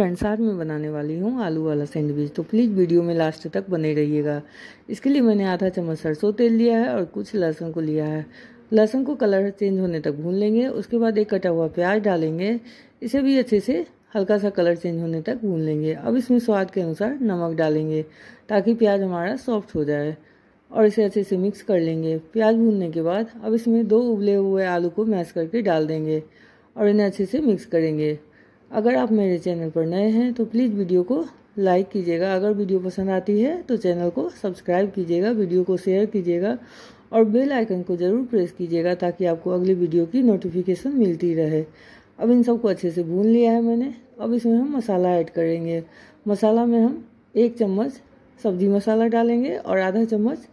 Friends, आज मैं बनाने वाली हूँ आलू वाला सैंडविच। तो प्लीज़ वीडियो में लास्ट तक बने रहिएगा। इसके लिए मैंने आधा चम्मच सरसों तेल लिया है और कुछ लहसुन को लिया है। लहसुन को कलर चेंज होने तक भून लेंगे। उसके बाद एक कटा हुआ प्याज डालेंगे। इसे भी अच्छे से हल्का सा कलर चेंज होने तक भून लेंगे। अब इसमें स्वाद के अनुसार नमक डालेंगे ताकि प्याज हमारा सॉफ्ट हो जाए और इसे अच्छे से मिक्स कर लेंगे। प्याज भूनने के बाद अब इसमें दो उबले हुए आलू को मैश करके डाल देंगे और इन्हें अच्छे से मिक्स करेंगे। अगर आप मेरे चैनल पर नए हैं तो प्लीज़ वीडियो को लाइक कीजिएगा। अगर वीडियो पसंद आती है तो चैनल को सब्सक्राइब कीजिएगा, वीडियो को शेयर कीजिएगा और बेल आइकन को ज़रूर प्रेस कीजिएगा ताकि आपको अगली वीडियो की नोटिफिकेशन मिलती रहे। अब इन सबको अच्छे से भून लिया है मैंने। अब इसमें हम मसाला ऐड करेंगे। मसाला में हम एक चम्मच सब्जी मसाला डालेंगे और आधा चम्मच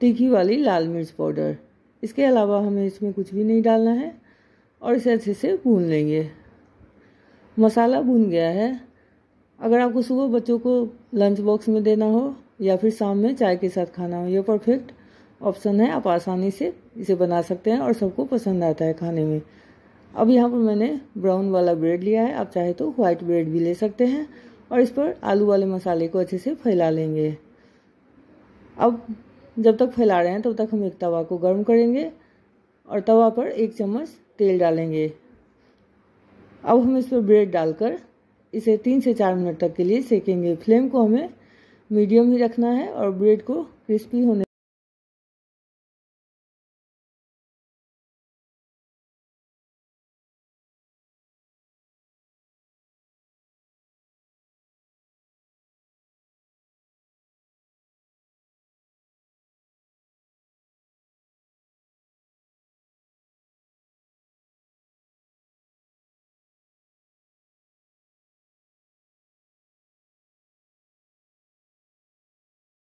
तीखी वाली लाल मिर्च पाउडर। इसके अलावा हमें इसमें कुछ भी नहीं डालना है और इसे अच्छे से भून लेंगे। मसाला भून गया है। अगर आपको सुबह बच्चों को लंच बॉक्स में देना हो या फिर शाम में चाय के साथ खाना हो, यह परफेक्ट ऑप्शन है। आप आसानी से इसे बना सकते हैं और सबको पसंद आता है खाने में। अब यहाँ पर मैंने ब्राउन वाला ब्रेड लिया है। आप चाहे तो वाइट ब्रेड भी ले सकते हैं और इस पर आलू वाले मसाले को अच्छे से फैला लेंगे। अब जब तक फैला रहे हैं तब तक हम एक तवा को गर्म करेंगे और तवा पर एक चम्मच तेल डालेंगे। अब हम इस पर ब्रेड डालकर इसे 3 से 4 मिनट तक के लिए सेकेंगे। फ्लेम को हमें मीडियम ही रखना है और ब्रेड को क्रिस्पी होने